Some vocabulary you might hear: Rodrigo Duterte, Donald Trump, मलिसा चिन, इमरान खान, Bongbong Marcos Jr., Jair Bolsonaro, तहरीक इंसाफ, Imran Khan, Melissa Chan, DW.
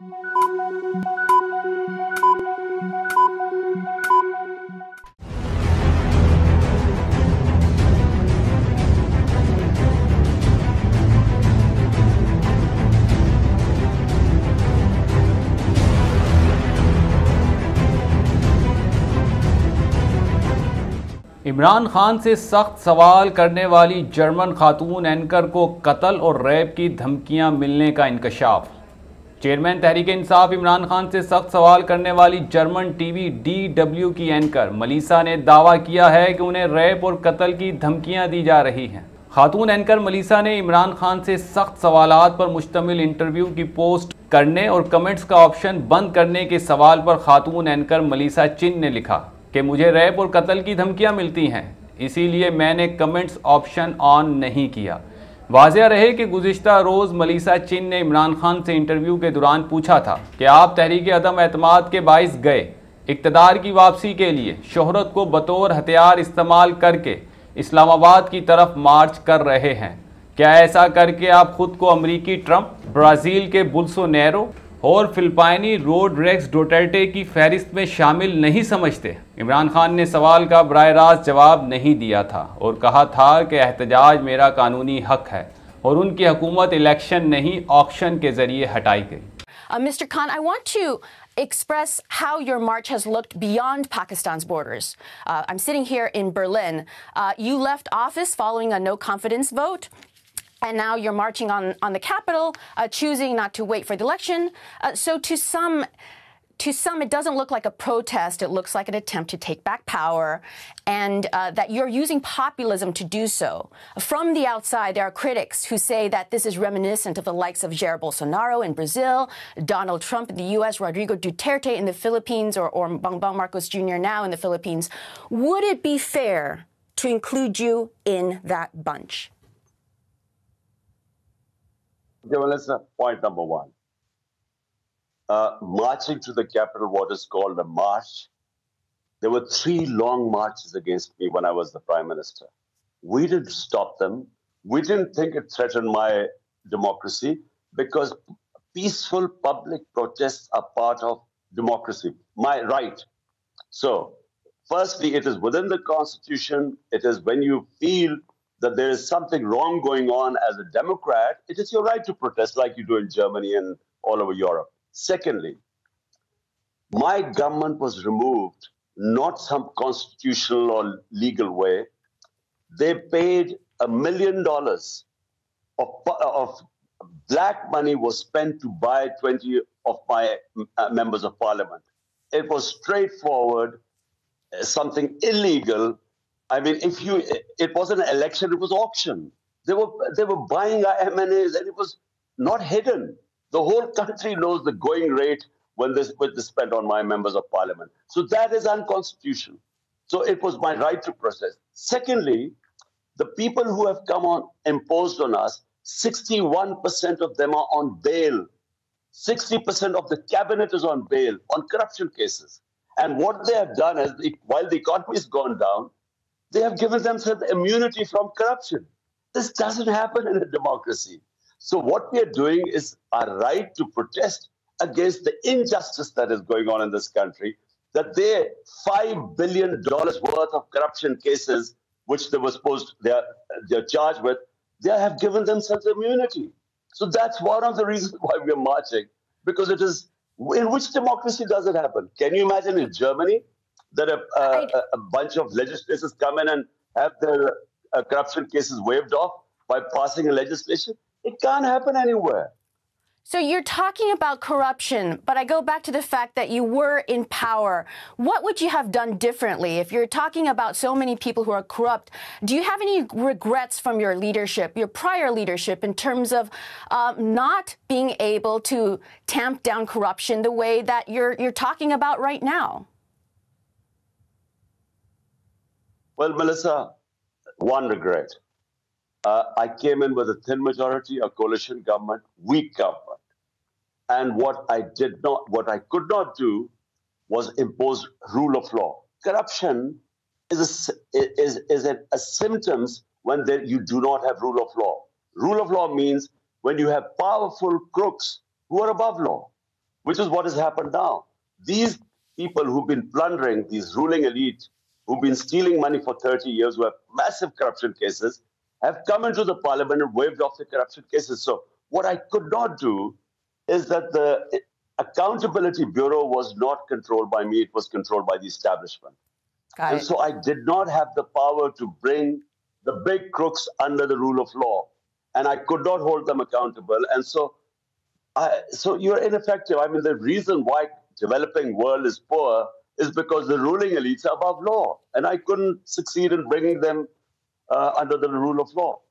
इमरान खान से सख्त सवाल करने वाली जर्मन खातून एंकर को कत्ल और रेप की धमकियां मिलने का इंकशाफ। चेयरमैन तहरीक इंसाफ इमरान खान से सख्त सवाल करने वाली जर्मन टीवी DW की एंकर मलिसा ने दावा किया है कि उन्हें रेप और कत्ल की धमकियां दी जा रही हैं। खातून एंकर मलिसा ने इमरान खान से सख्त सवालात पर मुश्तमिल इंटरव्यू की पोस्ट करने और कमेंट्स का ऑप्शन बंद करने के सवाल पर खातून एंकर मलिसा चिन ने लिखा कि मुझे रैप और कत्ल की धमकियां मिलती हैं, इसीलिए मैंने कमेंट्स ऑप्शन ऑन नहीं किया। वाज़ेह रहे कि गुज़िश्ता रोज़ मलिसा चिन ने इमरान खान से इंटरव्यू के दौरान पूछा था कि आप तहरीक अदम एतमाद के बाइस गए इक़्तिदार की वापसी के लिए शोहरत को बतौर हथियार इस्तेमाल करके इस्लामाबाद की तरफ मार्च कर रहे हैं, क्या ऐसा करके आप ख़ुद को अमरीकी ट्रंप, ब्राज़ील के बोल्सोनेरो और फिलिपाइनी रोड्रिगो डुटेर्टे की फहरिस्त में शामिल नहीं समझते? इमरान खान ने सवाल का बराह रास्त जवाब नहीं दिया था और कहा था कि एहतजाज मेरा कानूनी हक है और उनकी हुकूमत इलेक्शन नहीं ऑक्शन के जरिए हटाई गई। Mister Khan, I want to express how your march has looked beyond Pakistan's borders. I'm sitting here in Berlin. You left office following a no confidence vote. And now you're marching on the Capitol, choosing not to wait for the election. So to some, it doesn't look like a protest. It looks like an attempt to take back power, and that you're using populism to do so. From the outside, there are critics who say that this is reminiscent of the likes of Jair Bolsonaro in Brazil, Donald Trump in the U.S., Rodrigo Duterte in the Philippines, or Bongbong Marcos Jr. now in the Philippines. Would it be fair to include you in that bunch? Okay, well, let's point number one. Marching to the Capitol, what is called a march. There were three long marches against me when I was the Prime Minister. We didn't stop them. We didn't think it threatened my democracy because peaceful public protests are part of democracy, my right. So, firstly, it is within the Constitution. It is when you feel that there is something wrong going on as a Democrat, it is your right to protest like you do in Germany and all over Europe. Secondly, my government was removed, not some constitutional or legal way. They paid $1 million of black money was spent to buy 20 of my members of parliament. It was straightforward, something illegal. I mean, it wasn't an election, it was auction. They were buying our M&As and it was not hidden. The whole country knows the going rate when this was spent on my members of parliament. So that is unconstitutional. So it was my right to protest. Secondly, the people who have come on, imposed on us, 61% of them are on bail. 60% of the cabinet is on bail, on corruption cases. And what they have done is, while the economy has gone down, they have given themselves immunity from corruption. This doesn't happen in a democracy. So what we are doing is our right to protest against the injustice that is going on in this country, that their $5 billion worth of corruption cases, which they were supposed they're charged with, they have given themselves immunity. So that's one of the reasons why we are marching, because it is, in which democracy does it happen? Can you imagine in Germany? That a bunch of legislators come in and have their corruption cases waived off by passing a legislation? It can't happen anywhere. So you're talking about corruption, but I go back to the fact that you were in power. What would you have done differently if you're talking about so many people who are corrupt? Do you have any regrets from your leadership, your prior leadership, in terms of not being able to tamp down corruption the way that you're talking about right now? Well, Melissa, one regret. I came in with a thin majority, a coalition government, weak government. And what I could not do was impose rule of law. Corruption is a symptoms when you do not have rule of law. Rule of law means when you have powerful crooks who are above law. which is what has happened now. These people who've been plundering, these ruling elite, who've been stealing money for 30 years, who have massive corruption cases, have come into the parliament and waived off the corruption cases. So what I could not do is that the Accountability Bureau was not controlled by me. It was controlled by the establishment. And so I did not have the power to bring the big crooks under the rule of law. And I could not hold them accountable. And so you're ineffective. I mean, the reason why developing world is poor is because the ruling elites are above law. And I couldn't succeed in bringing them under the rule of law.